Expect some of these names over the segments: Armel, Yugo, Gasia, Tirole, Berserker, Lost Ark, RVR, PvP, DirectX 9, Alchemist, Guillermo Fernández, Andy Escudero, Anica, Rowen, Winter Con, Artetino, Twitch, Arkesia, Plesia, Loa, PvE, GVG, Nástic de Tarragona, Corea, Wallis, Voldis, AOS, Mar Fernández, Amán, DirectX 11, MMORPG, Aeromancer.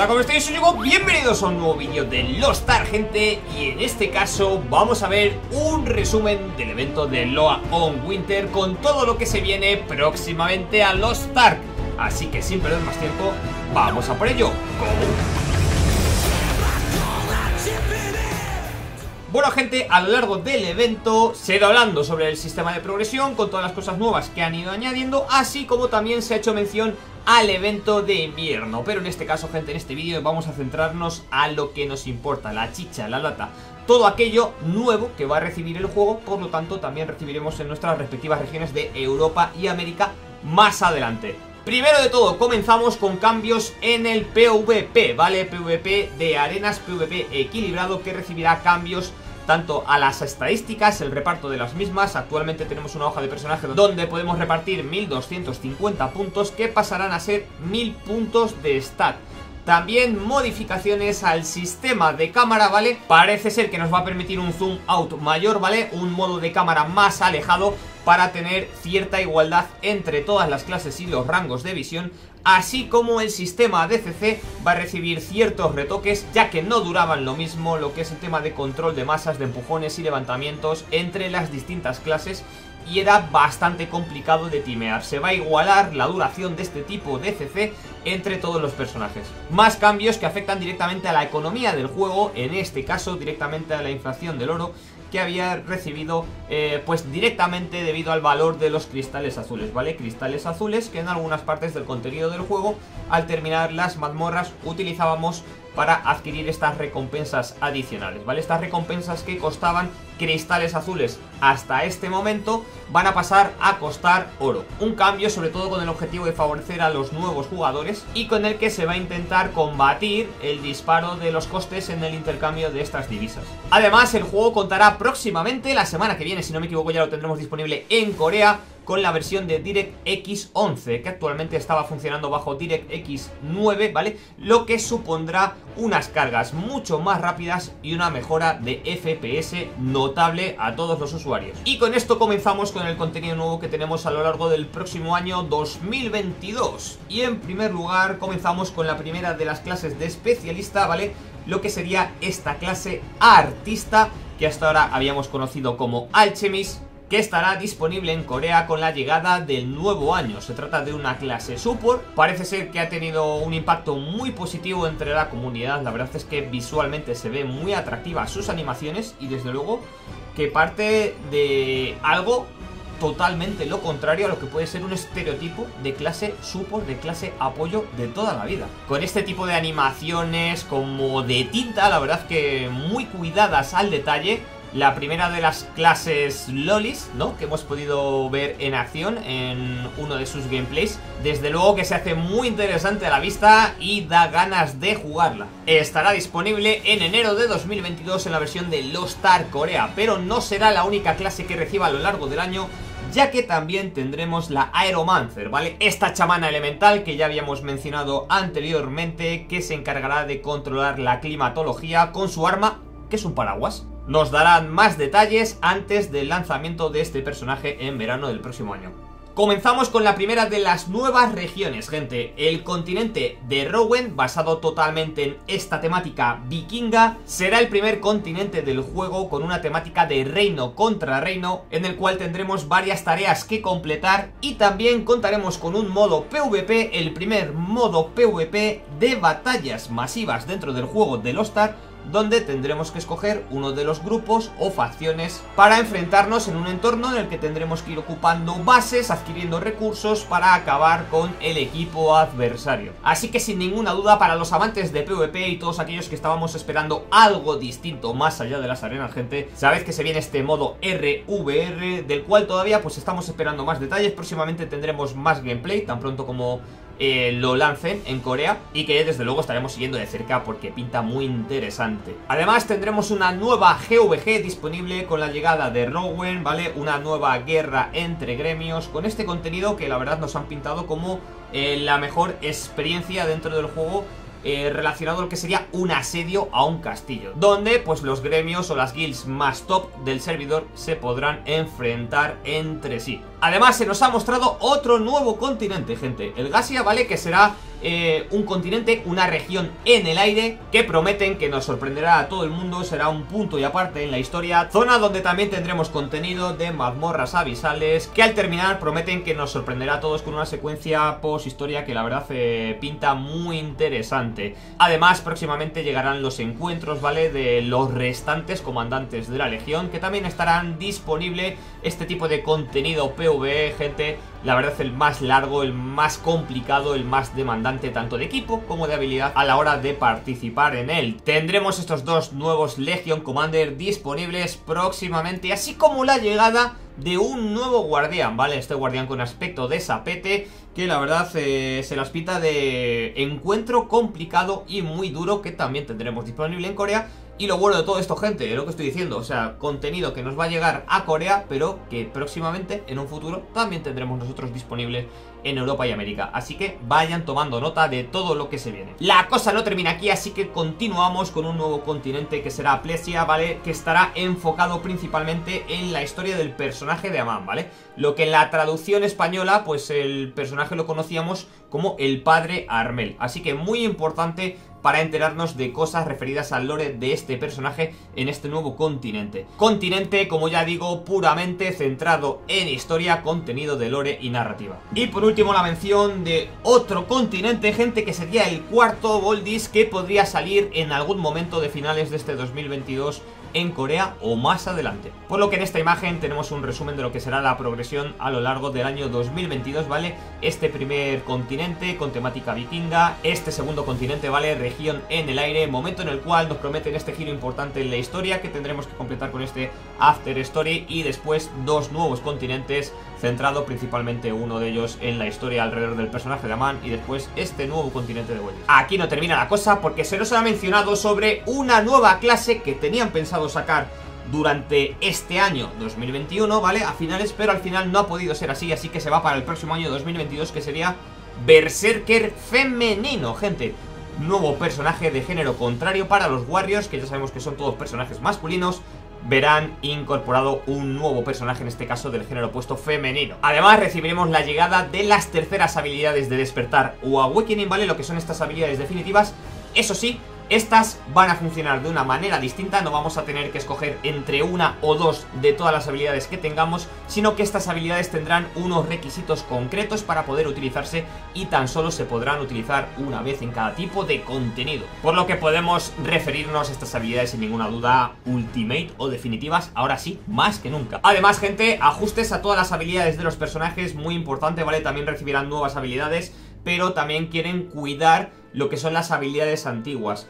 Hola, ¿cómo estáis? Soy Yugo, bienvenidos a un nuevo vídeo de Lost Ark, gente. Y en este caso vamos a ver un resumen del evento de Loa on Winter con todo lo que se viene próximamente a Lost Ark. Así que sin perder más tiempo, vamos a por ello. ¡Go! Bueno, gente, a lo largo del evento se ha ido hablando sobre el sistema de progresión con todas las cosas nuevas que han ido añadiendo, así como también se ha hecho mención al evento de invierno. Pero en este caso, gente, en este vídeo vamos a centrarnos a lo que nos importa, la chicha, la lata, todo aquello nuevo que va a recibir el juego. Por lo tanto, también recibiremos en nuestras respectivas regiones de Europa y América más adelante. Primero de todo, comenzamos con cambios en el PvP, ¿vale? PvP de arenas, PvP equilibrado, que recibirá cambios tanto a las estadísticas, el reparto de las mismas. Actualmente tenemos una hoja de personaje donde podemos repartir 1250 puntos, que pasarán a ser 1000 puntos de stat. También modificaciones al sistema de cámara, ¿vale? Parece ser que nos va a permitir un zoom out mayor, ¿vale? Un modo de cámara más alejado para tener cierta igualdad entre todas las clases y los rangos de visión, así como el sistema de CC va a recibir ciertos retoques, ya que no duraban lo mismo lo que es el tema de control de masas, de empujones y levantamientos entre las distintas clases, y era bastante complicado de timear. Se va a igualar la duración de este tipo de CC entre todos los personajes. Más cambios que afectan directamente a la economía del juego, en este caso directamente a la inflación del oro, que había recibido pues directamente debido al valor de los cristales azules, ¿vale? Cristales azules que en algunas partes del contenido del juego, al terminar las mazmorras, utilizábamos para adquirir estas recompensas adicionales, ¿vale? Estas recompensas que costaban cristales azules hasta este momento van a pasar a costar oro. Un cambio sobre todo con el objetivo de favorecer a los nuevos jugadores y con el que se va a intentar combatir el disparo de los costes en el intercambio de estas divisas. Además, el juego contará próximamente, la semana que viene, si no me equivoco ya lo tendremos disponible en Corea, con la versión de DirectX 11, que actualmente estaba funcionando bajo DirectX 9, ¿vale? Lo que supondrá unas cargas mucho más rápidas y una mejora de FPS notable a todos los usuarios. Y con esto comenzamos con el contenido nuevo que tenemos a lo largo del próximo año 2022. Y en primer lugar comenzamos con la primera de las clases de especialista, ¿vale? Lo que sería esta clase artista, que hasta ahora habíamos conocido como Alchemist, que estará disponible en Corea con la llegada del nuevo año. Se trata de una clase support, parece ser que ha tenido un impacto muy positivo entre la comunidad. La verdad es que visualmente se ve muy atractiva sus animaciones y desde luego que parte de algo totalmente lo contrario a lo que puede ser un estereotipo de clase support, de clase apoyo de toda la vida. Con este tipo de animaciones como de tinta, la verdad que muy cuidadas al detalle. La primera de las clases lolis, ¿no?, que hemos podido ver en acción en uno de sus gameplays. Desde luego que se hace muy interesante a la vista y da ganas de jugarla. Estará disponible en enero de 2022 en la versión de Lost Ark Corea, pero no será la única clase que reciba a lo largo del año, ya que también tendremos la Aeromancer, ¿vale? Esta chamana elemental que ya habíamos mencionado anteriormente, que se encargará de controlar la climatología con su arma, que es un paraguas. Nos darán más detalles antes del lanzamiento de este personaje en verano del próximo año. Comenzamos con la primera de las nuevas regiones, gente. El continente de Rowen, basado totalmente en esta temática vikinga, será el primer continente del juego con una temática de reino contra reino, en el cual tendremos varias tareas que completar y también contaremos con un modo PvP, el primer modo PvP de batallas masivas dentro del juego de Lost Ark, donde tendremos que escoger uno de los grupos o facciones para enfrentarnos en un entorno en el que tendremos que ir ocupando bases, adquiriendo recursos para acabar con el equipo adversario. Así que sin ninguna duda, para los amantes de PvP y todos aquellos que estábamos esperando algo distinto más allá de las arenas, gente, sabéis que se viene este modo RVR, del cual todavía pues estamos esperando más detalles. Próximamente tendremos más gameplay tan pronto como lo lancen en Corea, y que desde luego estaremos siguiendo de cerca porque pinta muy interesante. Además tendremos una nueva GVG disponible con la llegada de Rowen, ¿vale? Una nueva guerra entre gremios, con este contenido que la verdad nos han pintado como la mejor experiencia dentro del juego, relacionado a lo que sería un asedio a un castillo, donde pues los gremios o las guilds más top del servidor se podrán enfrentar entre sí. Además se nos ha mostrado otro nuevo continente, gente. El Gasia, ¿vale? Que será un continente, una región en el aire, que prometen que nos sorprenderá a todo el mundo. Será un punto y aparte en la historia. Zona donde también tendremos contenido de mazmorras abisales, que al terminar prometen que nos sorprenderá a todos con una secuencia post-historia que la verdad pinta muy interesante. Además próximamente llegarán los encuentros, ¿vale? De los restantes comandantes de la legión, que también estarán disponible este tipo de contenido PvE, gente. La verdad el más largo, el más complicado, el más demandante tanto de equipo como de habilidad a la hora de participar en él. Tendremos estos dos nuevos Legion Commander disponibles próximamente, así como la llegada de un nuevo guardián, ¿vale? Este guardián con aspecto de sapete, que la verdad se las pinta de encuentro complicado y muy duro, que también tendremos disponible en Corea. Y lo bueno de todo esto, gente, es lo que estoy diciendo, o sea, contenido que nos va a llegar a Corea, pero que próximamente, en un futuro, también tendremos nosotros disponible en Europa y América. Así que vayan tomando nota de todo lo que se viene. La cosa no termina aquí, así que continuamos con un nuevo continente que será Plesia, ¿vale? Que estará enfocado principalmente en la historia del personaje de Amán, ¿vale? Lo que en la traducción española, pues el personaje lo conocíamos como el padre Armel. Así que muy importante para enterarnos de cosas referidas al lore de este personaje en este nuevo continente. Continente, como ya digo, puramente centrado en historia, contenido de lore y narrativa. Y por último la mención de otro continente, gente, que sería el cuarto, Voldis, que podría salir en algún momento de finales de este 2022 en Corea o más adelante. Por lo que en esta imagen tenemos un resumen de lo que será la progresión a lo largo del año 2022, ¿vale? Este primer continente con temática vikinga, este segundo continente, ¿vale? Región en el aire, momento en el cual nos prometen este giro importante en la historia que tendremos que completar con este After Story, y después dos nuevos continentes, centrado principalmente uno de ellos en la historia alrededor del personaje de Amán, y después este nuevo continente de Wallis. Aquí no termina la cosa porque se nos ha mencionado sobre una nueva clase que tenían pensado sacar durante este año 2021, ¿vale? A finales, pero al final no ha podido ser así, así que se va para el próximo año 2022, que sería Berserker femenino, gente. Nuevo personaje de género contrario para los Warriors, que ya sabemos que son todos personajes masculinos. Verán incorporado un nuevo personaje, en este caso del género opuesto femenino. Además recibiremos la llegada de las terceras habilidades de despertar o awakening, ¿vale? Lo que son estas habilidades definitivas. Eso sí, estas van a funcionar de una manera distinta, no vamos a tener que escoger entre una o dos de todas las habilidades que tengamos, sino que estas habilidades tendrán unos requisitos concretos para poder utilizarse y tan solo se podrán utilizar una vez en cada tipo de contenido. Por lo que podemos referirnos a estas habilidades sin ninguna duda ultimate o definitivas, ahora sí, más que nunca. Además, gente, ajustes a todas las habilidades de los personajes, muy importante, ¿vale? También recibirán nuevas habilidades, pero también quieren cuidar lo que son las habilidades antiguas.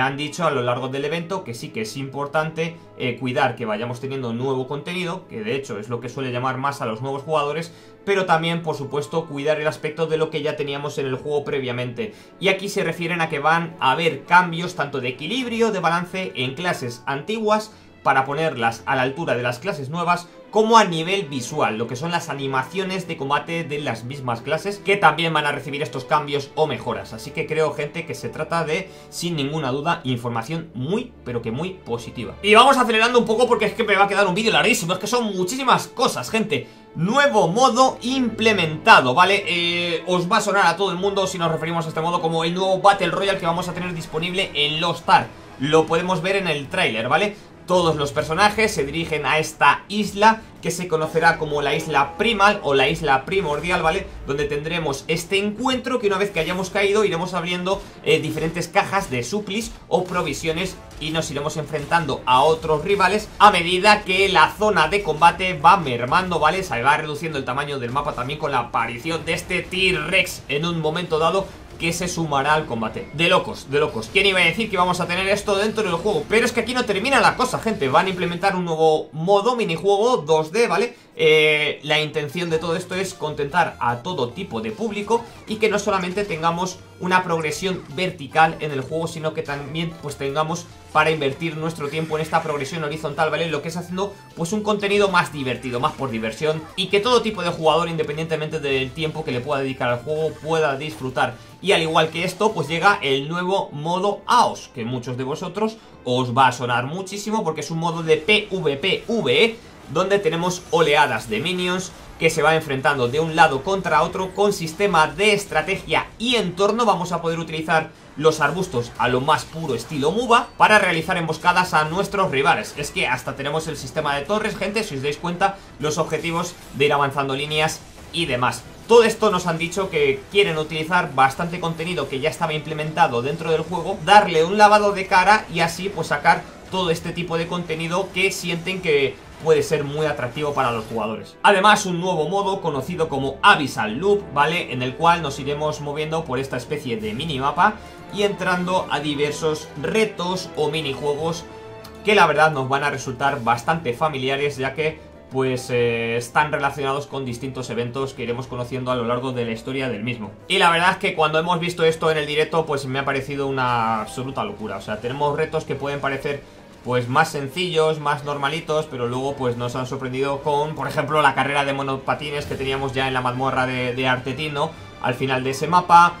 Han dicho a lo largo del evento que sí que es importante cuidar que vayamos teniendo nuevo contenido, que de hecho es lo que suele llamar más a los nuevos jugadores, pero también, por supuesto, cuidar el aspecto de lo que ya teníamos en el juego previamente. Y aquí se refieren a que van a haber cambios tanto de equilibrio, de balance en clases antiguas, para ponerlas a la altura de las clases nuevas, como a nivel visual, lo que son las animaciones de combate de las mismas clases, que también van a recibir estos cambios o mejoras. Así que creo, gente, que se trata de, sin ninguna duda, información muy, pero que muy positiva. Y vamos acelerando un poco porque es que me va a quedar un vídeo larguísimo, es que son muchísimas cosas, gente. Nuevo modo implementado, ¿vale? Os va a sonar a todo el mundo, si nos referimos a este modo, como el nuevo Battle Royale que vamos a tener disponible en Lost Ark. Lo podemos ver en el tráiler, ¿vale? Todos los personajes se dirigen a esta isla, que se conocerá como la isla primal o la isla primordial, ¿vale? Donde tendremos este encuentro que una vez que hayamos caído iremos abriendo diferentes cajas de suplis o provisiones y nos iremos enfrentando a otros rivales a medida que la zona de combate va mermando, ¿vale? Se va reduciendo el tamaño del mapa también con la aparición de este T-Rex en un momento dado, que se sumará al combate. De locos, de locos. ¿Quién iba a decir que vamos a tener esto dentro del juego? Pero es que aquí no termina la cosa, gente. Van a implementar un nuevo modo minijuego 2D, ¿vale? La intención de todo esto es contentar a todo tipo de público y que no solamente tengamos una progresión vertical en el juego, sino que también pues tengamos para invertir nuestro tiempo en esta progresión horizontal, ¿vale? Lo que es haciendo pues un contenido más divertido, más por diversión, y que todo tipo de jugador, independientemente del tiempo que le pueda dedicar al juego, pueda disfrutar. Y al igual que esto, pues llega el nuevo modo AOS, que muchos de vosotros os va a sonar muchísimo porque es un modo de PvPVE donde tenemos oleadas de minions que se van enfrentando de un lado contra otro con sistema de estrategia y entorno. Vamos a poder utilizar los arbustos a lo más puro estilo MUBA para realizar emboscadas a nuestros rivales. Es que hasta tenemos el sistema de torres, gente, si os dais cuenta, los objetivos de ir avanzando líneas y demás. Todo esto nos han dicho que quieren utilizar bastante contenido que ya estaba implementado dentro del juego, darle un lavado de cara y así pues sacar todo este tipo de contenido que sienten que puede ser muy atractivo para los jugadores. Además, un nuevo modo conocido como Abyssal Loop, ¿vale? En el cual nos iremos moviendo por esta especie de minimapa y entrando a diversos retos o minijuegos que la verdad nos van a resultar bastante familiares, ya que pues están relacionados con distintos eventos que iremos conociendo a lo largo de la historia del mismo. Y la verdad es que cuando hemos visto esto en el directo, pues me ha parecido una absoluta locura. O sea, tenemos retos que pueden parecer pues más sencillos, más normalitos, pero luego pues nos han sorprendido con, por ejemplo, la carrera de monopatines que teníamos ya en la mazmorra de Artetino al final de ese mapa,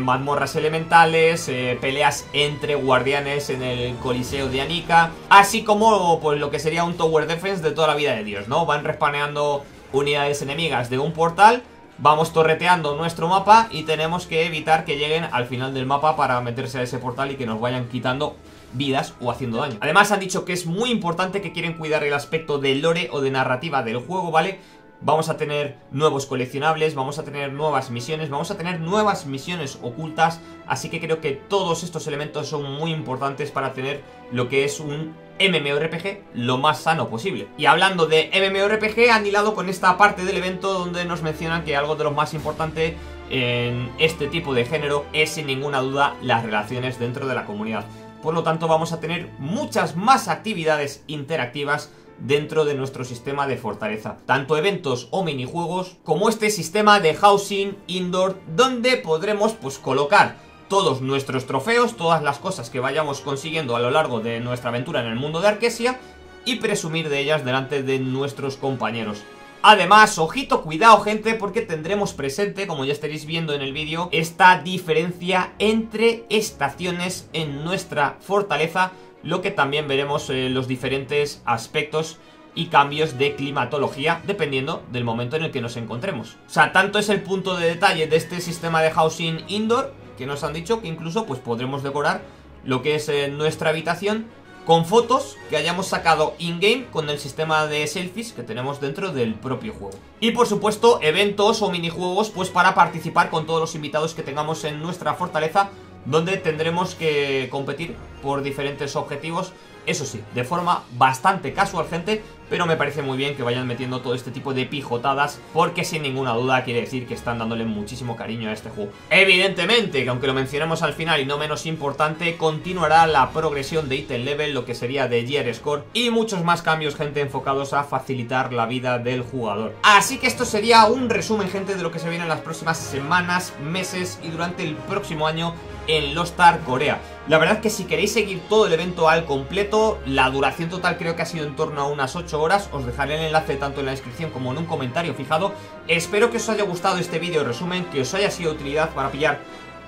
mazmorras elementales, peleas entre guardianes en el coliseo de Anica, así como pues lo que sería un tower defense de toda la vida de Dios, ¿no? Van respaneando unidades enemigas de un portal, vamos torreteando nuestro mapa y tenemos que evitar que lleguen al final del mapa para meterse a ese portal y que nos vayan quitando vidas o haciendo daño. Además han dicho que es muy importante, que quieren cuidar el aspecto de lore o de narrativa del juego, ¿vale? Vamos a tener nuevos coleccionables, vamos a tener nuevas misiones, vamos a tener nuevas misiones ocultas, así que creo que todos estos elementos son muy importantes para tener lo que es un MMORPG lo más sano posible. Y hablando de MMORPG, han hilado con esta parte del evento donde nos mencionan que algo de lo más importante en este tipo de género es sin ninguna duda las relaciones dentro de la comunidad. Por lo tanto, vamos a tener muchas más actividades interactivas dentro de nuestro sistema de fortaleza, tanto eventos o minijuegos como este sistema de housing indoor, donde podremos pues colocar todos nuestros trofeos, todas las cosas que vayamos consiguiendo a lo largo de nuestra aventura en el mundo de Arkesia y presumir de ellas delante de nuestros compañeros. Además, ojito, cuidado, gente, porque tendremos presente, como ya estaréis viendo en el vídeo, esta diferencia entre estaciones en nuestra fortaleza, lo que también veremos los diferentes aspectos y cambios de climatología dependiendo del momento en el que nos encontremos. O sea, tanto es el punto de detalle de este sistema de housing indoor, que nos han dicho que incluso pues podremos decorar lo que es nuestra habitación con fotos que hayamos sacado in-game con el sistema de selfies que tenemos dentro del propio juego. Y por supuesto eventos o minijuegos pues para participar con todos los invitados que tengamos en nuestra fortaleza, donde tendremos que competir por diferentes objetivos, eso sí, de forma bastante casual, gente, pero me parece muy bien que vayan metiendo todo este tipo de pijotadas, porque sin ninguna duda quiere decir que están dándole muchísimo cariño a este juego. Evidentemente, que aunque lo mencionemos al final y no menos importante, continuará la progresión de item level, lo que sería de gear score y muchos más cambios, gente, enfocados a facilitar la vida del jugador. Así que esto sería un resumen, gente, de lo que se viene en las próximas semanas, meses y durante el próximo año en Lost Ark Corea. La verdad que si queréis seguir todo el evento al completo, la duración total creo que ha sido en torno a unas 8 horas, os dejaré el enlace tanto en la descripción como en un comentario fijado. Espero que os haya gustado este vídeo resumen, que os haya sido de utilidad para pillar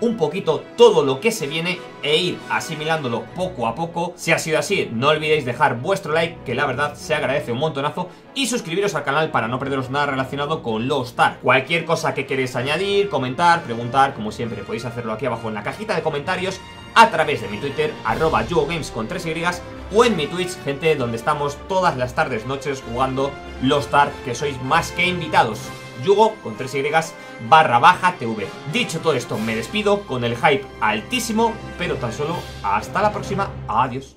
un poquito todo lo que se viene e ir asimilándolo poco a poco. Si ha sido así, no olvidéis dejar vuestro like, que la verdad se agradece un montonazo, y suscribiros al canal para no perderos nada relacionado con Lost Ark. Cualquier cosa que queréis añadir, comentar, preguntar, como siempre podéis hacerlo aquí abajo en la cajita de comentarios, a través de mi Twitter, @YugoGames con 3Y, o en mi Twitch, gente, donde estamos todas las tardes, noches jugando Lost Ark, que sois más que invitados. Yugo con 3Y_TV. Dicho todo esto, me despido con el hype altísimo, pero tan solo hasta la próxima. Adiós.